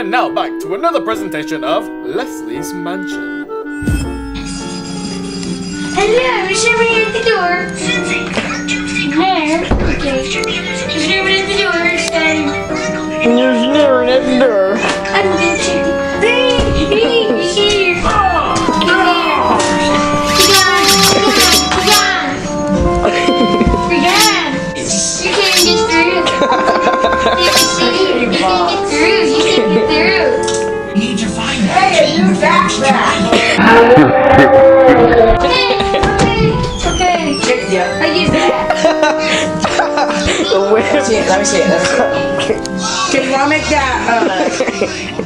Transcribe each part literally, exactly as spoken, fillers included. And now back to another presentation of Leslie's Mansion. Hello, Sherbert at the door. Sensei, one, two, three, four. Okay. Sherbert at the door is fine. And there's Sherbert at the door. I'm bitching. Here. Let me see it. Can y'all make that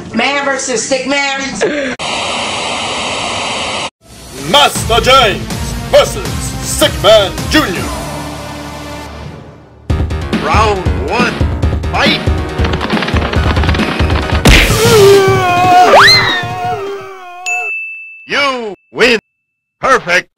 uh, man versus Stickman? Master James versus Stickman Junior Round one. Fight. You win. Perfect.